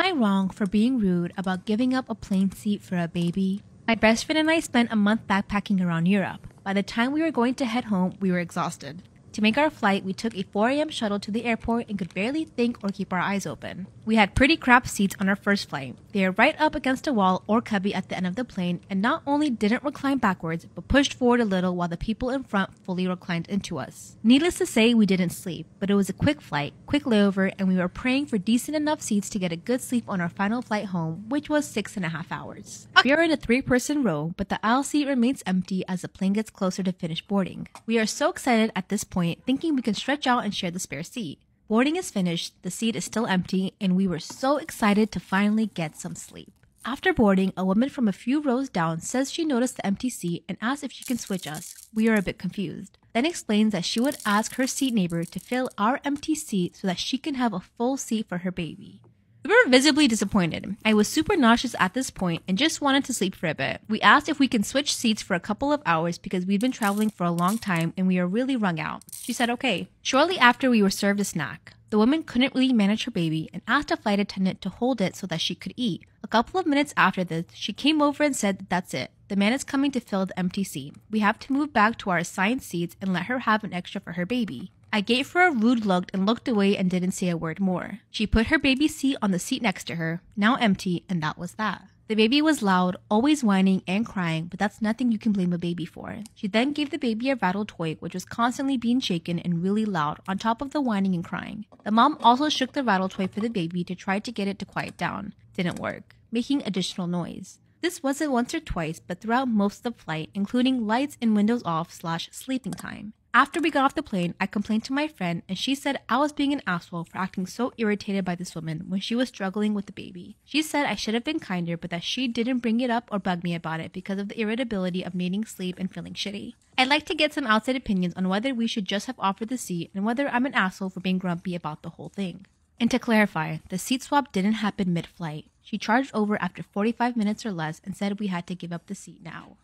Am I wrong for being rude about giving up a plane seat for a baby? My best friend and I spent a month backpacking around Europe. By the time we were going to head home, we were exhausted. To make our flight, we took a 4 a.m. shuttle to the airport and could barely think or keep our eyes open. We had pretty crap seats on our first flight. They are right up against a wall or cubby at the end of the plane and not only didn't recline backwards, but pushed forward a little while the people in front fully reclined into us. Needless to say, we didn't sleep, but it was a quick flight, quick layover, and we were praying for decent enough seats to get a good sleep on our final flight home, which was 6.5 hours. We are in a 3-person row, but the aisle seat remains empty as the plane gets closer to finish boarding. We are so excited at this point, thinking we can stretch out and share the spare seat. Boarding is finished, the seat is still empty, and we were so excited to finally get some sleep. After boarding, a woman from a few rows down says she noticed the empty seat and asks if she can switch us. We are a bit confused. Then explains that she would ask her seat neighbor to fill our empty seat so that she can have a full seat for her baby. We were visibly disappointed. I was super nauseous at this point and just wanted to sleep for a bit. We asked if we can switch seats for a couple of hours because we've been traveling for a long time and we are really wrung out. She said okay. Shortly after, we were served a snack. The woman couldn't really manage her baby and asked a flight attendant to hold it so that she could eat. A couple of minutes after this, she came over and said that that's it. The man is coming to fill the empty seat. We have to move back to our assigned seats and let her have an extra for her baby. I gave her a rude look and looked away and didn't say a word more. She put her baby's seat on the seat next to her, now empty, and that was that. The baby was loud, always whining and crying, but that's nothing you can blame a baby for. She then gave the baby a rattle toy, which was constantly being shaken and really loud, on top of the whining and crying. The mom also shook the rattle toy for the baby to try to get it to quiet down. Didn't work, making additional noise. This wasn't once or twice, but throughout most of the flight, including lights and windows off / sleeping time. After we got off the plane, I complained to my friend and she said I was being an asshole for acting so irritated by this woman when she was struggling with the baby. She said I should have been kinder, but that she didn't bring it up or bug me about it because of the irritability of needing sleep and feeling shitty. I'd like to get some outside opinions on whether we should just have offered the seat and whether I'm an asshole for being grumpy about the whole thing. And to clarify, the seat swap didn't happen mid-flight. She charged over after 45 minutes or less and said we had to give up the seat now.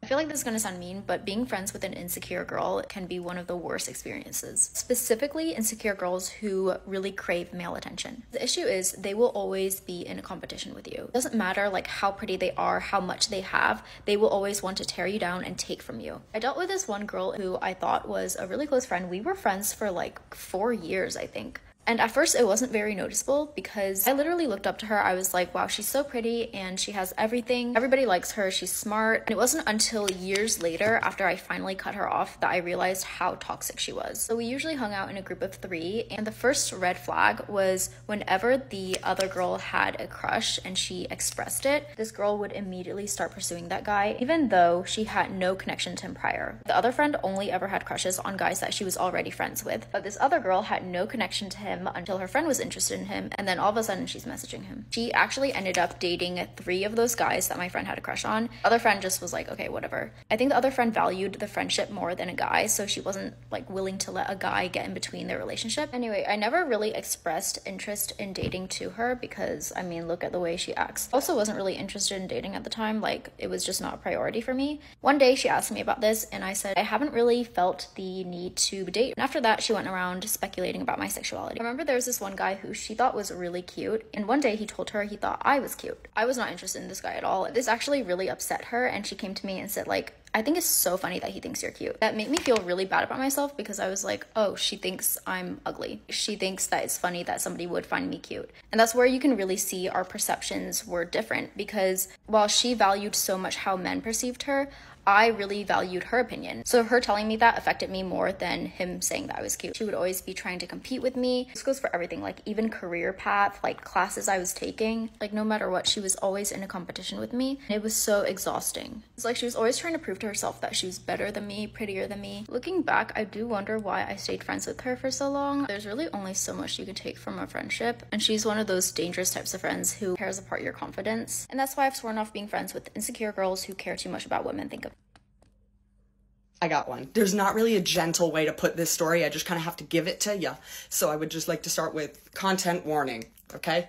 I feel like this is going to sound mean, but being friends with an insecure girl can be one of the worst experiences. Specifically, insecure girls who really crave male attention. The issue is they will always be in a competition with you. It doesn't matter like how pretty they are, how much they have, they will always want to tear you down and take from you. I dealt with this one girl who I thought was a really close friend. We were friends for like 4 years, I think. And at first it wasn't very noticeable because I literally looked up to her. I was like, wow, she's so pretty and she has everything. Everybody likes her, she's smart. And it wasn't until years later after I finally cut her off that I realized how toxic she was. So we usually hung out in a group of 3, and the first red flag was whenever the other girl had a crush and she expressed it, this girl would immediately start pursuing that guy, even though she had no connection to him prior. The other friend only ever had crushes on guys that she was already friends with, but this other girl had no connection to him until her friend was interested in him, and then all of a sudden she's messaging him. She actually ended up dating 3 of those guys that my friend had a crush on. The other friend just was like, okay, whatever. I think the other friend valued the friendship more than a guy, so she wasn't like willing to let a guy get in between their relationship. Anyway, I never really expressed interest in dating to her because, I mean, look at the way she acts. Also wasn't really interested in dating at the time, like it was just not a priority for me. One day she asked me about this and I said I haven't really felt the need to date. And after that she went around speculating about my sexuality. I remember there was this one guy who she thought was really cute, and one day he told her he thought I was cute. I was not interested in this guy at all. This actually really upset her, and she came to me and said like, I think it's so funny that he thinks you're cute. That made me feel really bad about myself because I was like, oh, she thinks I'm ugly. She thinks that it's funny that somebody would find me cute. And that's where you can really see our perceptions were different, because while she valued so much how men perceived her, I really valued her opinion. So her telling me that affected me more than him saying that I was cute. She would always be trying to compete with me. This goes for everything, like even career path, like classes I was taking, like no matter what, she was always in a competition with me. And it was so exhausting. It's like she was always trying to prove to herself that she was better than me, prettier than me. Looking back, I do wonder why I stayed friends with her for so long. There's really only so much you can take from a friendship, and she's one of those dangerous types of friends who tears apart your confidence. And that's why I've sworn off being friends with insecure girls who care too much about what men think of. I got one. There's not really a gentle way to put this story. I just kind of have to give it to you. So I would just like to start with content warning, okay?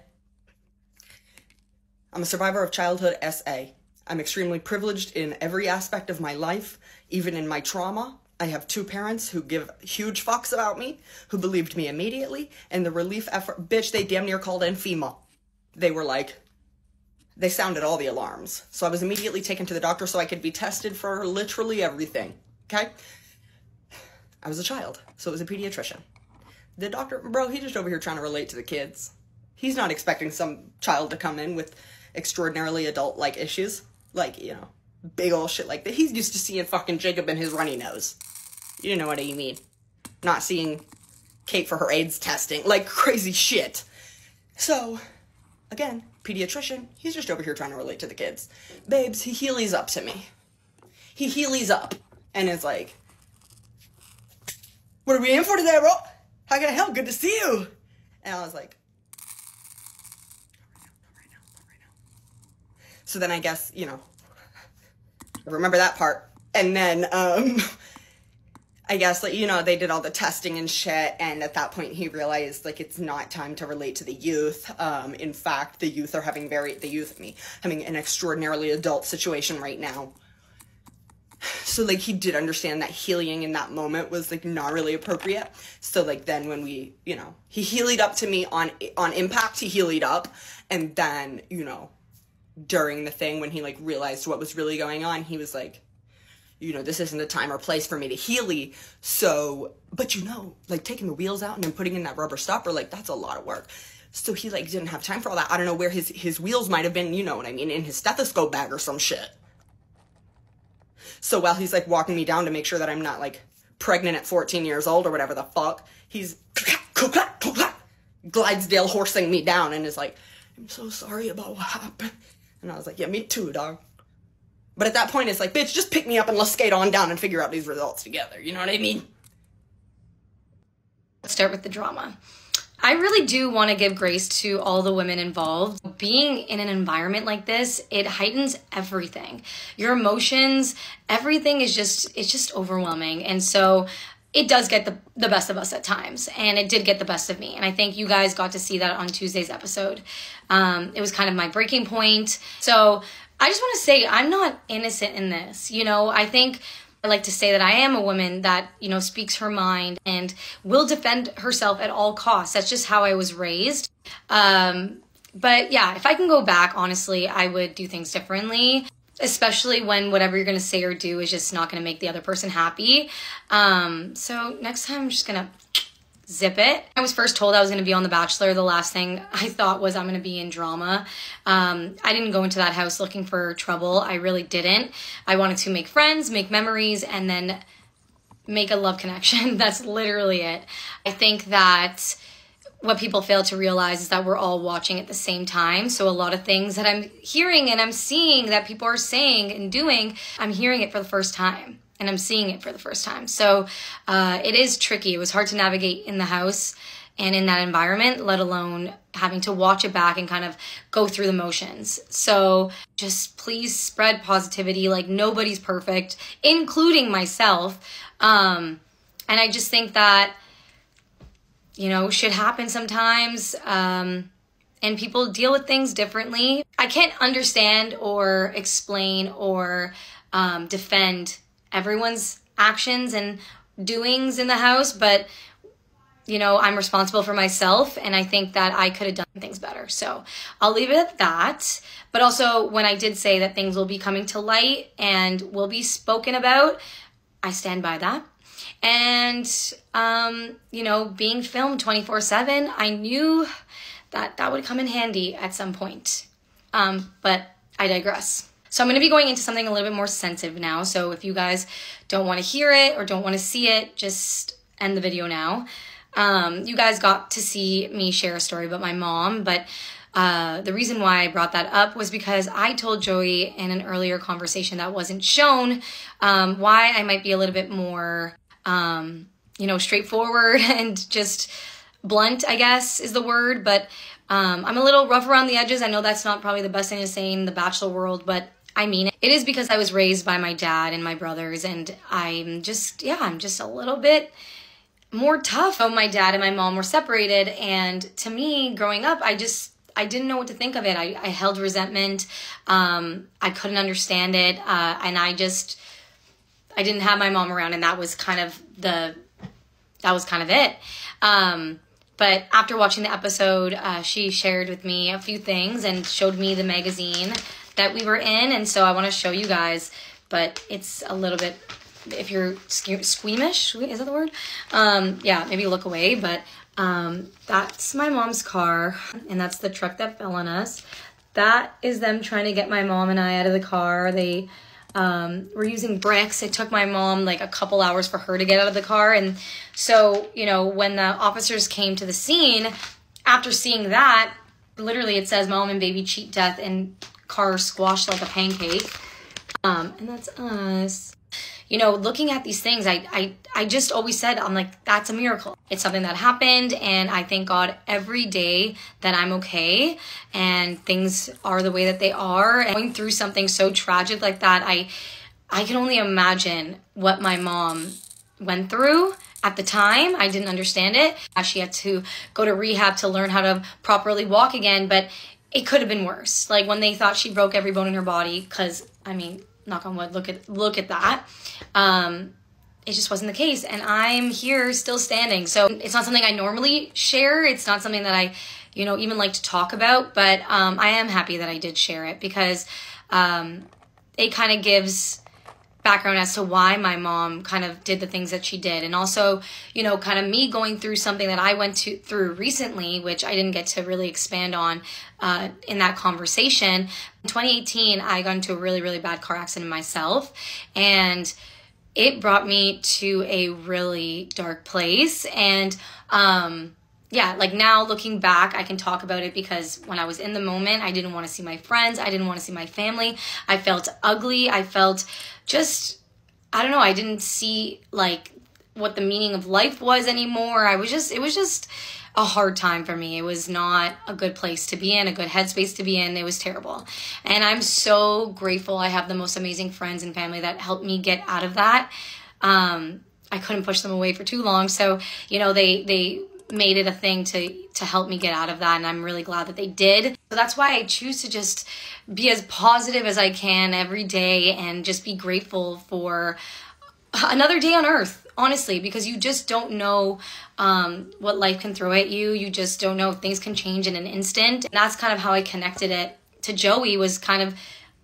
I'm a survivor of childhood SA. I'm extremely privileged in every aspect of my life, even in my trauma. I have two parents who give huge fucks about me, who believed me immediately, and the relief effort, bitch, they damn near called in FEMA. They were like, they sounded all the alarms. So I was immediately taken to the doctor so I could be tested for literally everything, okay? I was a child, so it was a pediatrician. The doctor, bro, he just over here trying to relate to the kids. He's not expecting some child to come in with extraordinarily adult-like issues, like, you know, big ol' shit like that. He's used to seeing fucking Jacob and his runny nose. You know what I mean. Not seeing Kate for her AIDS testing. Like, crazy shit. So, again, pediatrician, he's just over here trying to relate to the kids. Babes, he heelys up to me. He heelys up and is like, what are we in for today, bro? How can I help? Good to see you. And I was like, not right now. So then I guess, you know, I remember that part. And then, I guess, like, you know, they did all the testing and shit, and at that point he realized, like, it's not time to relate to the youth. In fact, the youth, an extraordinarily adult situation right now. So, like, he did understand that healing in that moment was, like, not really appropriate. So, like, then when we, you know, he healed up to me on impact, he healed up, and then, you know, during the thing when he, like, realized what was really going on, he was like, you know, this isn't the time or place for me to healy. So, but you know, like taking the wheels out and then putting in that rubber stopper, like that's a lot of work. So he like didn't have time for all that. I don't know where his wheels might have been, you know what I mean, in his stethoscope bag or some shit. So while he's like walking me down to make sure that I'm not like pregnant at 14 years old or whatever the fuck, he's Glidesdale horsing me down and is like, I'm so sorry about what happened. And I was like, yeah, me too, dog. But at that point, it's like, bitch, just pick me up and let's skate on down and figure out these results together. You know what I mean? Let's start with the drama. I really do want to give grace to all the women involved. Being in an environment like this, it heightens everything. Your emotions, everything is just, it's just overwhelming. And so it does get the best of us at times. And it did get the best of me. And I think you guys got to see that on Tuesday's episode. It was kind of my breaking point. So I just want to say I'm not innocent in this. You know, I think I like to say that I am a woman that, you know, speaks her mind and will defend herself at all costs. That's just how I was raised. But yeah, if I can go back, honestly, I would do things differently, especially when whatever you're going to say or do is just not going to make the other person happy. So next time I'm just going to zip it. I was first told I was going to be on The Bachelor. The last thing I thought was I'm going to be in drama. I didn't go into that house looking for trouble. I really didn't. I wanted to make friends, make memories, and then make a love connection. That's literally it. I think that what people fail to realize is that we're all watching at the same time. So a lot of things that I'm hearing and I'm seeing that people are saying and doing, I'm hearing it for the first time. And I'm seeing it for the first time. So it is tricky. It was hard to navigate in the house and in that environment, let alone having to watch it back and kind of go through the motions. So just please spread positivity. Like, nobody's perfect, including myself. And I just think that, you know, shit happens sometimes. And people deal with things differently. I can't understand or explain or defend everyone's actions and doings in the house, but you know, I'm responsible for myself, and I think that I could have done things better. So I'll leave it at that. But also, when I did say that things will be coming to light and will be spoken about, I stand by that. And you know, being filmed 24/7, I knew that that would come in handy at some point. But I digress. So I'm going to be going into something a little bit more sensitive now. So if you guys don't want to hear it or don't want to see it, just end the video now. You guys got to see me share a story about my mom, but the reason why I brought that up was because I told Joey in an earlier conversation that wasn't shown why I might be a little bit more, you know, straightforward and just blunt, I guess is the word, but I'm a little rough around the edges. I know that's not probably the best thing to say in the Bachelor world, but I mean it. It is because I was raised by my dad and my brothers, and I'm just, yeah, I'm just a little bit more tough. So my dad and my mom were separated, and to me, growing up, I didn't know what to think of it. I held resentment. I couldn't understand it, and I I didn't have my mom around, and that was kind of it. But after watching the episode, she shared with me a few things and showed me the magazine that we were in. And so I want to show you guys, but it's a little bit, if you're squeamish, is that the word? Yeah, maybe look away, but that's my mom's car, and that's the truck that fell on us. That is them trying to get my mom and I out of the car. They were using bricks. It took my mom like a couple hours for her to get out of the car. And so, you know, when the officers came to the scene, after seeing that, literally it says mom and baby cheat death and car squashed like a pancake. And that's us. You know, looking at these things, I just always said, I'm like, that's a miracle. It's something that happened, and I thank God every day that I'm okay and things are the way that they are. And going through something so tragic like that, I can only imagine what my mom went through. At the time, I didn't understand it. She had to go to rehab to learn how to properly walk again, but it could have been worse. Like when they thought she broke every bone in her body, because, I mean, knock on wood, look at that. It just wasn't the case, and I'm here still standing. So it's not something I normally share. It's not something that I, you know, even like to talk about, but I am happy that I did share it, because it kind of gives background as to why my mom kind of did the things that she did. And also, you know, kind of me going through something that I went through recently, which I didn't get to really expand on in that conversation. In 2018, I got into a really, really bad car accident myself, and it brought me to a really dark place. And yeah, like now looking back, I can talk about it, because when I was in the moment, I didn't want to see my friends. I didn't want to see my family. I felt ugly. I felt just, I don't know, I didn't see like what the meaning of life was anymore. It was just a hard time for me. It was not a good place to be in, a good headspace to be in. It was terrible. And I'm so grateful. I have the most amazing friends and family that helped me get out of that. I couldn't push them away for too long. So, you know, they made it a thing to help me get out of that, and I'm really glad that they did. So that's why I choose to just be as positive as I can every day and just be grateful for another day on earth, honestly, because you just don't know what life can throw at you. You just don't know. Things can change in an instant. And that's kind of how I connected it to Joey, was kind of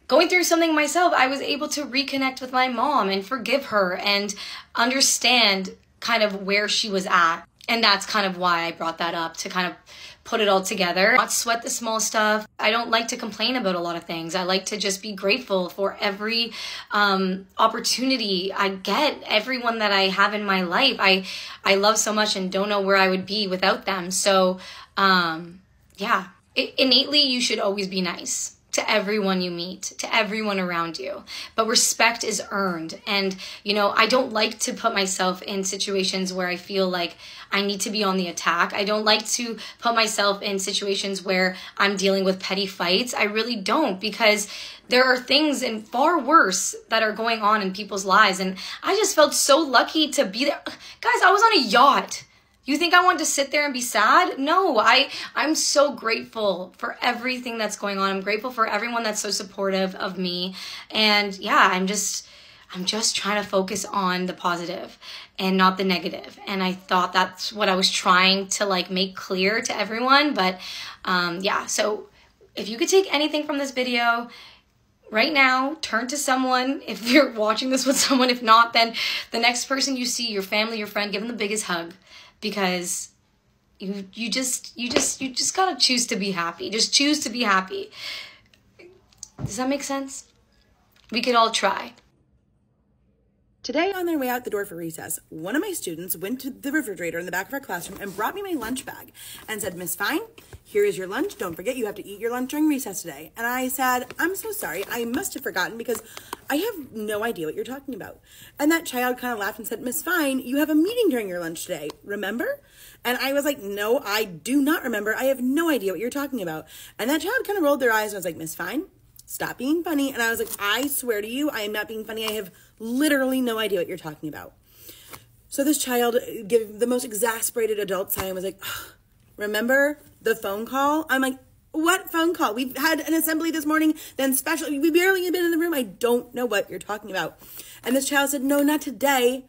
going through something myself. I was able to reconnect with my mom and forgive her and understand kind of where she was at. And that's kind of why I brought that up, to kind of put it all together. Not sweat the small stuff. I don't like to complain about a lot of things. I like to just be grateful for every opportunity I get, everyone that I have in my life. I love so much and don't know where I would be without them. So yeah, innately you should always be nice to everyone you meet, to everyone around you. But respect is earned. And, you know, I don't like to put myself in situations where I feel like I need to be on the attack. I don't like to put myself in situations where I'm dealing with petty fights. I really don't, because there are things and far worse that are going on in people's lives. And I just felt so lucky to be there. Guys, I was on a yacht. You think I want to sit there and be sad? No, I'm so grateful for everything that's going on. I'm grateful for everyone that's so supportive of me. And yeah, I'm just trying to focus on the positive and not the negative. And I thought that's what I was trying to like make clear to everyone. But yeah, so if you could take anything from this video, right now, turn to someone. If you're watching this with someone, if not, then the next person you see, your family, your friend, give them the biggest hug. Because you just gotta choose to be happy. Just choose to be happy. Does that make sense? We could all try. Today, on their way out the door for recess, one of my students went to the refrigerator in the back of our classroom and brought me my lunch bag and said, "Miss Fine, here is your lunch. Don't forget you have to eat your lunch during recess today." And I said, "I'm so sorry. I must have forgotten because I have no idea what you're talking about." And that child kind of laughed and said, "Miss Fine, you have a meeting during your lunch today. Remember?" And I was like, "No, I do not remember. I have no idea what you're talking about." And that child kind of rolled their eyes and I was like, "Miss Fine, stop being funny." And I was like, "I swear to you, I am not being funny. I have literally no idea what you're talking about." So this child gave the most exasperated adult sign and was like, "Oh, remember the phone call?" I'm like, "What phone call? We've had an assembly this morning, then special. We barely have been in the room. I don't know what you're talking about." And this child said, no, not today.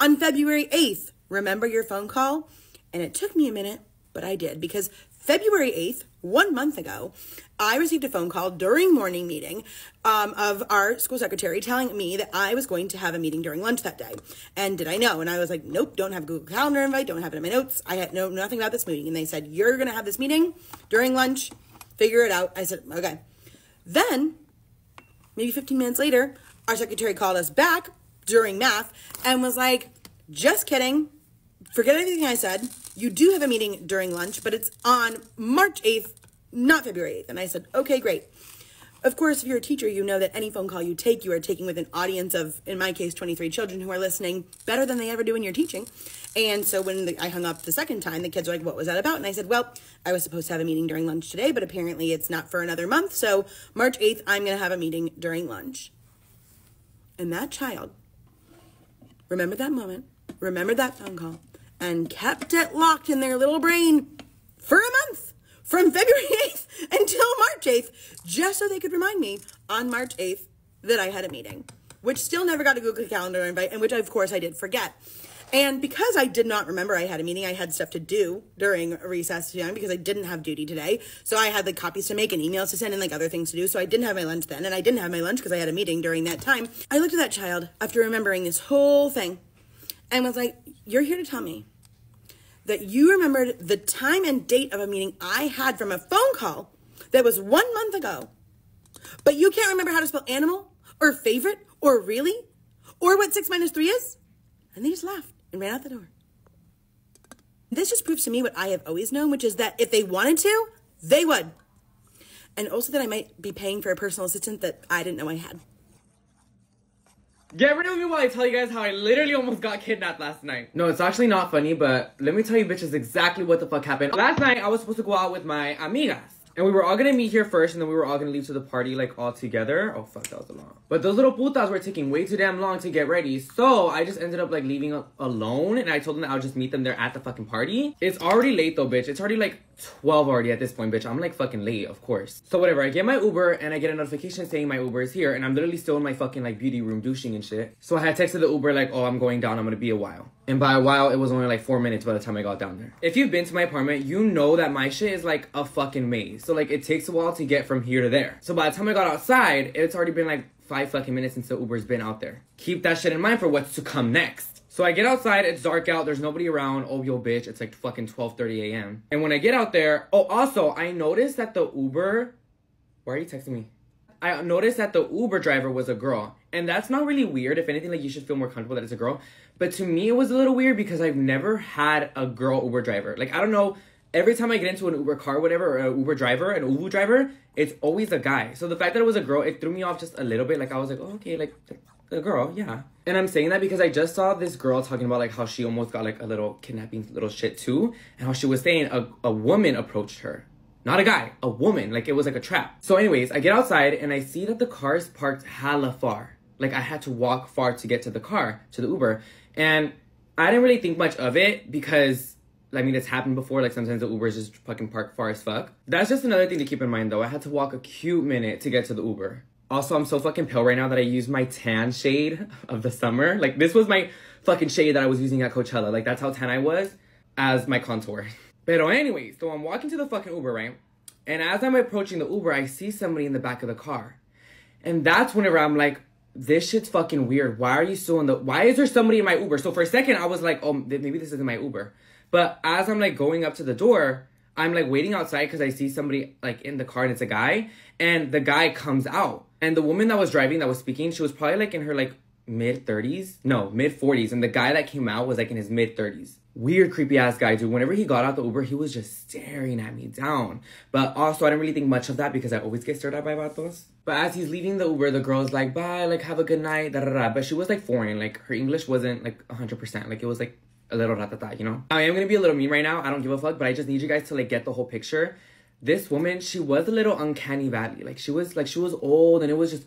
On February 8th, remember your phone call? And it took me a minute, but I did, because February 8th, 1 month ago, I received a phone call during morning meeting of our school secretary telling me that I was going to have a meeting during lunch that day. And did I know? And I was like, nope, don't have a Google Calendar invite, don't have it in my notes. I had nothing about this meeting. And they said, you're going to have this meeting during lunch, figure it out. I said, okay. Then, maybe 15 minutes later, our secretary called us back during math and was like, just kidding. Forget everything I said. You do have a meeting during lunch, but it's on March 8th, not February 8th. And I said, okay, great. Of course, if you're a teacher, you know that any phone call you take, you are taking with an audience of, in my case, 23 children who are listening better than they ever do when you're teaching. And so when I hung up the second time, the kids were like, what was that about? And I said, well, I was supposed to have a meeting during lunch today, but apparently it's not for another month. So March 8th, I'm going to have a meeting during lunch. And that child remembered that moment, remembered that phone call, and kept it locked in their little brain for a month, from February 8th until March 8th, just so they could remind me on March 8th that I had a meeting, which still never got a Google Calendar invite, and which, of course, I did forget. And because I did not remember I had a meeting, I had stuff to do during recess time because I didn't have duty today. So I had like copies to make and emails to send and like other things to do. So I didn't have my lunch then, and I didn't have my lunch because I had a meeting during that time. I looked at that child after remembering this whole thing and was like, you're here to tell me that you remembered the time and date of a meeting I had from a phone call that was 1 month ago, but you can't remember how to spell animal or favorite or really or what 6 minus 3 is? And they just laughed and ran out the door. This just proves to me what I have always known, which is that if they wanted to, they would. And also that I might be paying for a personal assistant that I didn't know I had. Get rid of me while I tell you guys how I literally almost got kidnapped last night. No, it's actually not funny, but let me tell you bitches exactly what the fuck happened. Last night, I was supposed to go out with my amigas. And we were all gonna meet here first, and then we were all gonna leave to the party, like, all together. Oh, fuck, that was long. But those little putas were taking way too damn long to get ready, so I just ended up, like, leaving alone, and I told them that I would just meet them there at the fucking party. It's already late, though, bitch. It's already, like, 12 already at this point, bitch. I'm, like, fucking late, of course. So, whatever, I get my Uber, and I get a notification saying my Uber is here, and I'm literally still in my fucking, like, beauty room douching and shit. So I had texted the Uber, like, oh, I'm going down, I'm gonna be a while. And by a while, it was only like 4 minutes by the time I got down there. If you've been to my apartment, you know that my shit is like a fucking maze. So like it takes a while to get from here to there. So by the time I got outside, it's already been like 5 fucking minutes since the Uber's been out there. Keep that shit in mind for what's to come next. So I get outside, it's dark out, there's nobody around. Oh, yo, bitch, it's like fucking 12:30 a.m. And when I get out there, oh, also, I noticed that the Uber... Why are you texting me? I noticed that the Uber driver was a girl. And that's not really weird. If anything, like, you should feel more comfortable that it's a girl. But to me, it was a little weird because I've never had a girl Uber driver. Like, I don't know. Every time I get into an Uber car or whatever, or an Uber driver, an Uber driver, it's always a guy. So the fact that it was a girl, it threw me off just a little bit. Like, I was like, oh, okay, like, a girl, yeah. And I'm saying that because I just saw this girl talking about, like, how she almost got, like, a little kidnapping little shit, too. And how she was saying a woman approached her. Not a guy, a woman. Like, it was like a trap. So anyways, I get outside and I see that the car is parked hella far. Like, I had to walk far to get to the car, to the Uber. And I didn't really think much of it because, I mean, it's happened before. Like, sometimes the Ubers just fucking park far as fuck. That's just another thing to keep in mind, though. I had to walk a cute minute to get to the Uber. Also, I'm so fucking pale right now that I used my tan shade of the summer. Like, this was my fucking shade that I was using at Coachella. Like, that's how tan I was as my contour. Pero anyways, so I'm walking to the fucking Uber, right? And as I'm approaching the Uber, I see somebody in the back of the car. And that's whenever I'm like, this shit's fucking weird. Why are you still in the... Why is there somebody in my Uber? So for a second, I was like, oh, maybe this isn't my Uber. But as I'm like going up to the door, I'm like waiting outside because I see somebody like in the car and it's a guy. And the guy comes out. And the woman that was driving, that was speaking, she was probably like in her like mid-30s. No, mid-40s. And the guy that came out was like in his mid-30s. Weird, creepy-ass guy, dude. Whenever he got out the Uber, he was just staring at me down. But also, I didn't really think much of that because I always get stared at by vatos. But as he's leaving the Uber, the girl's like, bye, like, have a good night, da-da-da. But she was, like, foreign. Like, her English wasn't, like, 100%. Like, it was, like, a little ratata, you know? I am gonna be a little mean right now. I don't give a fuck, but I just need you guys to, like, get the whole picture. This woman, she was a little uncanny valley. Like, she was old, and it was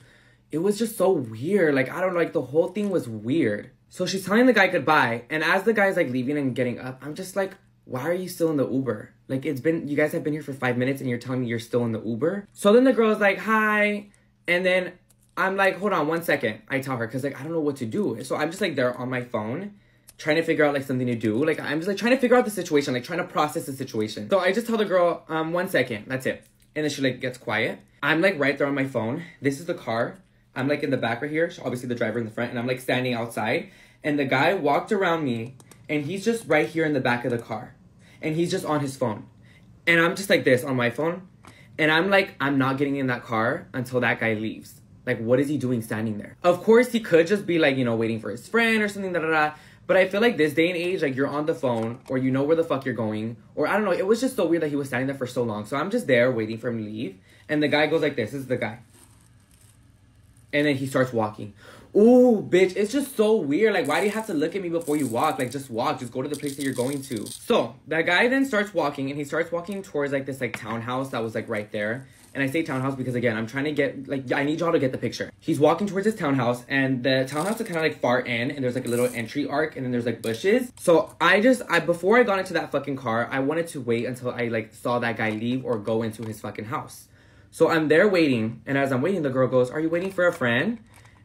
just so weird. Like, I don't know, like, the whole thing was weird. So she's telling the guy goodbye, and as the guy's, like, leaving and getting up, I'm just like, why are you still in the Uber? Like, it's been, you guys have been here for 5 minutes, and you're telling me you're still in the Uber? So then the girl's like, hi, and then I'm like, hold on one second. I tell her, because, like, I don't know what to do. So I'm just, like, there on my phone trying to figure out, like, something to do. Like, I'm just, like, trying to figure out the situation, like, trying to process the situation. So I just tell the girl, one second. That's it. And then she, like, gets quiet. I'm, like, right there on my phone. This is the car. I'm, like, in the back right here. Obviously, the driver in the front. And I'm, like, standing outside. And the guy walked around me. And he's just right here in the back of the car. And he's just on his phone. And I'm just, like, this on my phone. And I'm, like, I'm not getting in that car until that guy leaves. Like, what is he doing standing there? Of course, he could just be, like, you know, waiting for his friend or something, But I feel like this day and age, like, you're on the phone or you know where the fuck you're going. Or, I don't know, it was just so weird that he was standing there for so long. So I'm just there waiting for him to leave. And the guy goes like this. This is the guy. And then he starts walking. Ooh, bitch, it's just so weird. Like, why do you have to look at me before you walk? Like, just walk. Just go to the place that you're going to. So that guy then starts walking. And he starts walking towards, like, this, like, townhouse that was, like, right there. And I say townhouse because, again, I'm trying to get, like, I need y'all to get the picture. He's walking towards his townhouse, and the townhouse is kind of, like, far in, and there's, like, a little entry arc, and then there's, like, bushes. So I before I got into that fucking car, I wanted to wait until I, like, saw that guy leave or go into his fucking house. So I'm there waiting, and as I'm waiting, the girl goes, "Are you waiting for a friend?"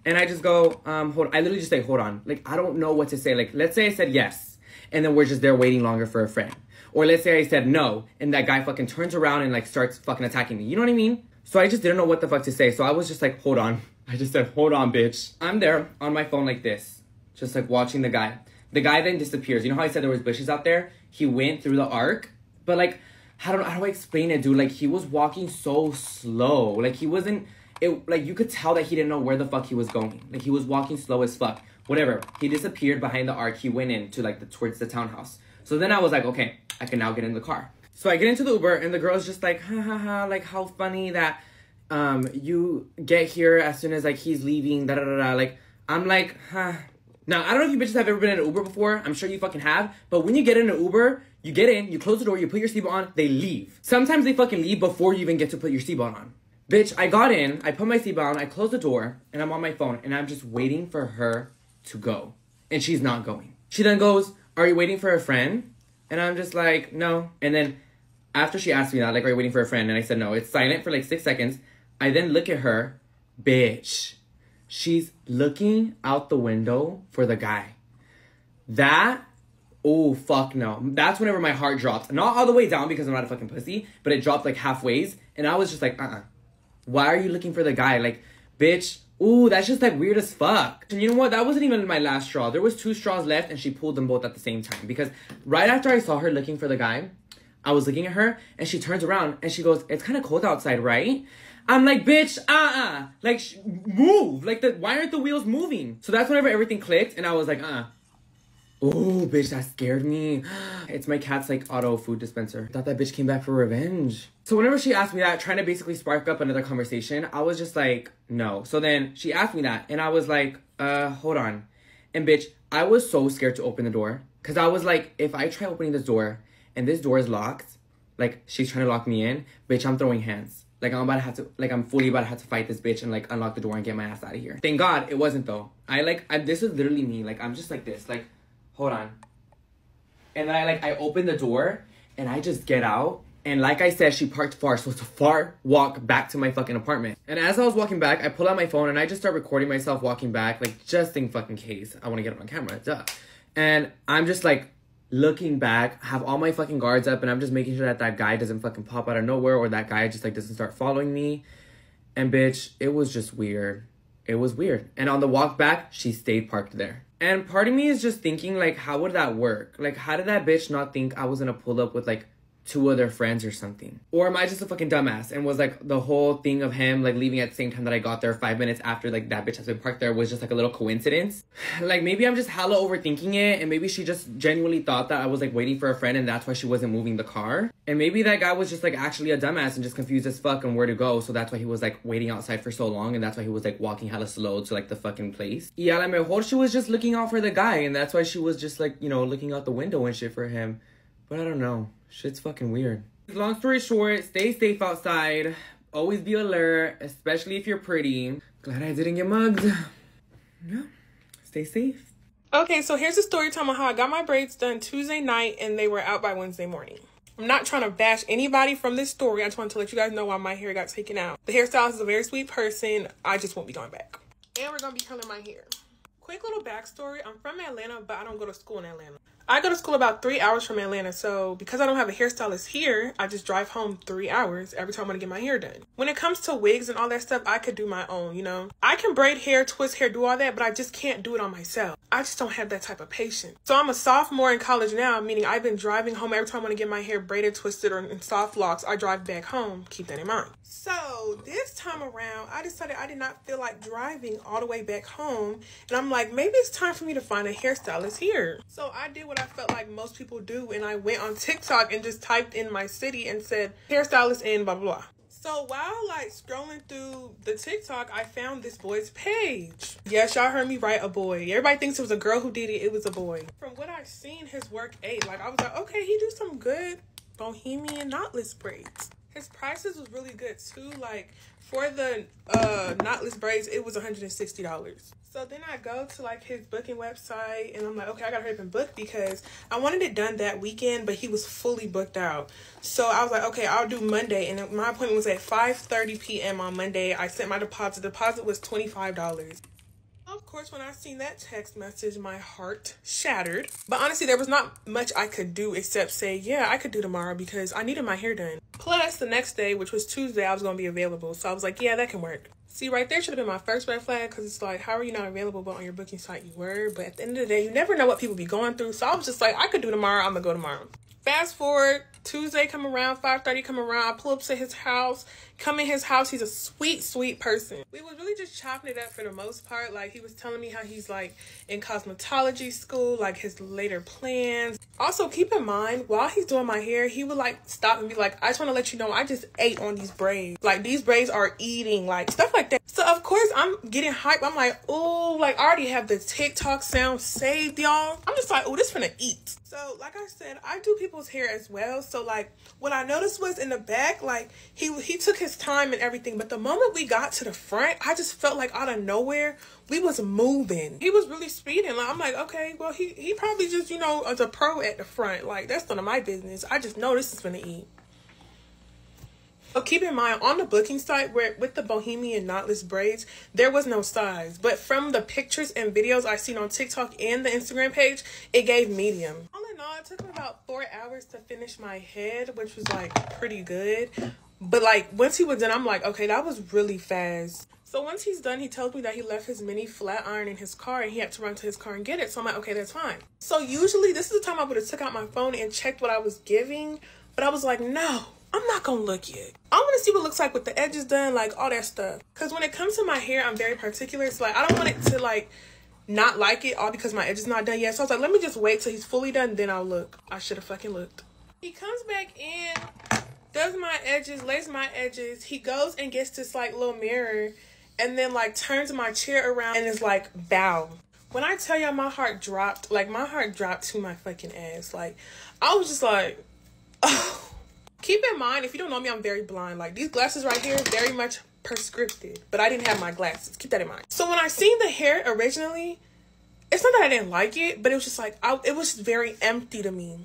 And I just go, hold on. I literally just say, hold on. Like, I don't know what to say. Like, let's say I said yes, and then we're just there waiting longer for a friend. Or let's say I said no, and that guy fucking turns around and, like, starts fucking attacking me. You know what I mean? So I just didn't know what the fuck to say. So I was just like, hold on. I just said, hold on, bitch. I'm there on my phone like this, just, like, watching the guy. The guy then disappears. You know how I said there was bushes out there? He went through the arc. But, like, I don't know. How do I explain it, dude? Like, he was walking so slow. Like, he wasn't... like, you could tell that he didn't know where the fuck he was going. Like, he was walking slow as fuck. Whatever. He disappeared behind the arc. He went in to, like, towards the townhouse. So then I was like, okay, I can now get in the car. So I get into the Uber, and the girl's just like, ha ha ha, like, how funny that you get here as soon as, like, he's leaving, da da da da. Like, I'm like, huh. Now, I don't know if you bitches have ever been in an Uber before. I'm sure you fucking have. But when you get in an Uber, you get in, you close the door, you put your seatbelt on, they leave. Sometimes they fucking leave before you even get to put your seatbelt on. Bitch, I got in, I put my seatbelt on, I closed the door, and I'm on my phone, and I'm just waiting for her to go. And she's not going. She then goes, "Are you waiting for a friend?" And I'm just like, no. And then after she asked me that, like, are you waiting for a friend? And I said, no. It's silent for, like, 6 seconds. I then look at her. Bitch. She's looking out the window for the guy. That, oh, fuck no. That's whenever my heart dropped. Not all the way down because I'm not a fucking pussy, but it dropped, like, halfways. And I was just like, uh-uh. Why are you looking for the guy? Like, bitch. Ooh, that's just, like, weird as fuck. And you know what? That wasn't even my last straw. There was 2 straws left, and she pulled them both at the same time. Because right after I saw her looking for the guy, I was looking at her, and she turns around, and she goes, "It's kind of cold outside, right?" I'm like, bitch, uh-uh. Like, move. Like, why aren't the wheels moving? So that's whenever everything clicked, and I was like, uh-uh. Ooh, bitch, that scared me. It's my cat's, like, auto food dispenser. I thought that bitch came back for revenge. So whenever she asked me that, trying to basically spark up another conversation, I was just like, no. So then she asked me that, and I was like, hold on. And bitch, I was so scared to open the door. Because I was like, if I try opening this door, and this door is locked, like, she's trying to lock me in, bitch, I'm throwing hands. Like, I'm fully about to have to fight this bitch and, like, unlock the door and get my ass out of here. Thank God it wasn't, though. This is literally me. Like, I'm just like this, like, hold on. And then I open the door and I just get out. And like I said, she parked far. So it's a far walk back to my fucking apartment. And as I was walking back, I pull out my phone and I just start recording myself walking back. Like, just in fucking case I want to get it on camera. Duh. And I'm just like looking back, have all my fucking guards up. And I'm just making sure that that guy doesn't fucking pop out of nowhere. Or that guy just like doesn't start following me. And bitch, it was just weird. It was weird. And on the walk back, she stayed parked there. And part of me is just thinking, like, how would that work? Like, how did that bitch not think I was gonna pull up with, like, 2 other friends or something? Or am I just a fucking dumbass? And was, like, the whole thing of him, like, leaving at the same time that I got there 5 minutes after, like, that bitch has been parked there was just, like, a little coincidence? Like, maybe I'm just hella overthinking it. And maybe she just genuinely thought that I was, like, waiting for a friend and that's why she wasn't moving the car. And maybe that guy was just, like, actually a dumbass and just confused as fuck on where to go. So that's why he was, like, waiting outside for so long. And that's why he was, like, walking hella slow to, like, the fucking place. Yeah, like, my whole, she was just looking out for the guy. And that's why she was just, like, you know, looking out the window and shit for him. But I don't know. Shit's fucking weird. Long story short, stay safe outside. Always be alert, especially if you're pretty. Glad I didn't get mugged. Yeah. Stay safe. Okay, so here's a story time on how I got my braids done Tuesday night and they were out by Wednesday morning. I'm not trying to bash anybody from this story. I just wanted to let you guys know why my hair got taken out. The hairstylist is a very sweet person. I just won't be going back. And we're going to be curling my hair. Quick little backstory. I'm from Atlanta, but I don't go to school in Atlanta. I go to school about 3 hours from Atlanta, so because I don't have a hairstylist here, I just drive home 3 hours every time I want to get my hair done. When it comes to wigs and all that stuff, I could do my own, you know? I can braid hair, twist hair, do all that, but I just can't do it on myself. I just don't have that type of patience. So I'm a sophomore in college now, meaning I've been driving home every time I want to get my hair braided, twisted, or in soft locks. I drive back home. Keep that in mind. So this time around, I decided I did not feel like driving all the way back home, and I'm like, maybe it's time for me to find a hairstylist here. So I did what I felt like most people do, and I went on TikTok and just typed in my city and said hairstylist and blah blah blah. So while like scrolling through the TikTok, I found this boy's page. Yes, y'all heard me right, a boy. Everybody thinks it was a girl who did it. It was a boy. From what I've seen, his work ate. Like I was like, okay, he do some good bohemian knotless braids. His prices was really good too. Like for the knotless braids, it was $160. So then I go to like his booking website and I'm like, okay, I gotta hurry up and book because I wanted it done that weekend, but he was fully booked out. So I was like, okay, I'll do Monday. And my appointment was at 5:30 p.m. on Monday. I sent my deposit. The deposit was $25. Of course, when I seen that text message, my heart shattered. But honestly, there was not much I could do except say, yeah, I could do tomorrow because I needed my hair done. Plus the next day, which was Tuesday, I was gonna be available. So I was like, yeah, that can work. See, right there should have been my first red flag because it's like, how are you not available but on your booking site you were? But at the end of the day, you never know what people be going through. So I was just like, I could do tomorrow. I'm gonna go tomorrow. Fast forward, Tuesday come around, 5:30 come around. I pull up to his house, come in his house. He's a sweet, sweet person. We was really just chopping it up for the most part. Like he was telling me how he's like in cosmetology school, like his later plans. Also keep in mind, while he's doing my hair, he would like stop and be like, I just want to let you know I just ate on these braids. Like these braids are eating, like stuff like that. So of course I'm getting hyped. I'm like, oh, like I already have the TikTok sound saved, y'all. I'm just like, oh, this finna eat. So like I said, I do people's hair as well. So like what I noticed was in the back, like he took his time and everything, but the moment we got to the front, I just felt like out of nowhere we was moving. He was really speeding. Like I'm like, okay, well he probably just, you know, as a pro at the front, like that's none of my business. I just know this is gonna eat. But keep in mind, on the booking site where with the bohemian knotless braids, there was no size. But from the pictures and videos I've seen on TikTok and the Instagram page, it gave medium. All in all, it took me about 4 hours to finish my head, which was like pretty good. But like once he was done, I'm like, okay, that was really fast. So once he's done, he tells me that he left his mini flat iron in his car and he had to run to his car and get it. So I'm like, okay, that's fine. So usually this is the time I would have took out my phone and checked what I was giving, but I was like, no. I'm not gonna look yet. I want to see what it looks like with the edges done, like all that stuff. Because when it comes to my hair, I'm very particular. It's like I don't want it to like not like it all because my edge is not done yet. So I was like, let me just wait till he's fully done, then I'll look. I should have fucking looked. He comes back in, does my edges, lays my edges. He goes and gets this like little mirror and then like turns my chair around and is like, bow. When I tell y'all, my heart dropped. Like my heart dropped to my fucking ass. Like I was just like, oh. Keep in mind, if you don't know me, I'm very blind. Like these glasses right here, very much prescriptive, but I didn't have my glasses. Keep that in mind. So when I seen the hair originally, it's not that I didn't like it, but it was just like, it was just very empty to me.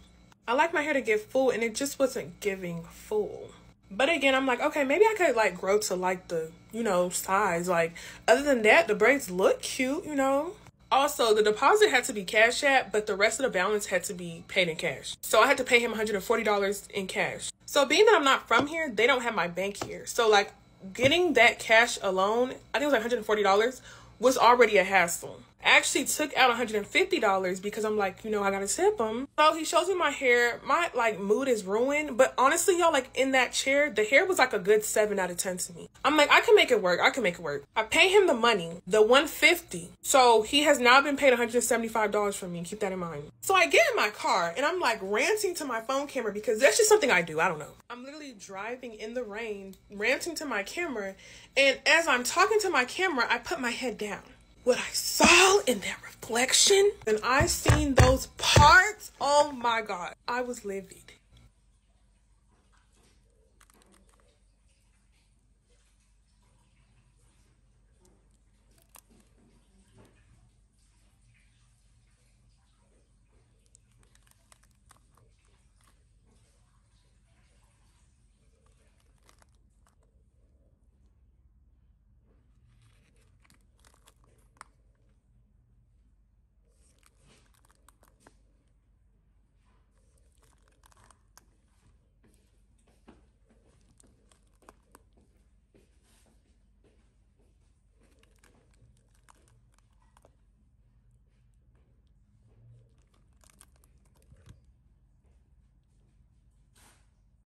I like my hair to get full and it just wasn't giving full. But again, I'm like, okay, maybe I could like grow to like the, you know, size. Like other than that, the braids look cute, you know. Also, the deposit had to be cash at, but the rest of the balance had to be paid in cash. So I had to pay him $140 in cash. So being that I'm not from here, they don't have my bank here. So like getting that cash alone, I think it was like $140, was already a hassle. I actually took out $150 because I'm like, you know, I gotta tip him. So he shows me my hair. My like mood is ruined. But honestly, y'all, like in that chair, the hair was like a good 7 out of 10 to me. I'm like, I can make it work. I can make it work. I pay him the money, the $150. So he has now been paid $175 from me. Keep that in mind. So I get in my car and I'm like ranting to my phone camera because that's just something I do. I don't know. I'm literally driving in the rain, ranting to my camera. And as I'm talking to my camera, I put my head down. What I saw in that reflection, and I seen those parts, oh my God, I was livid.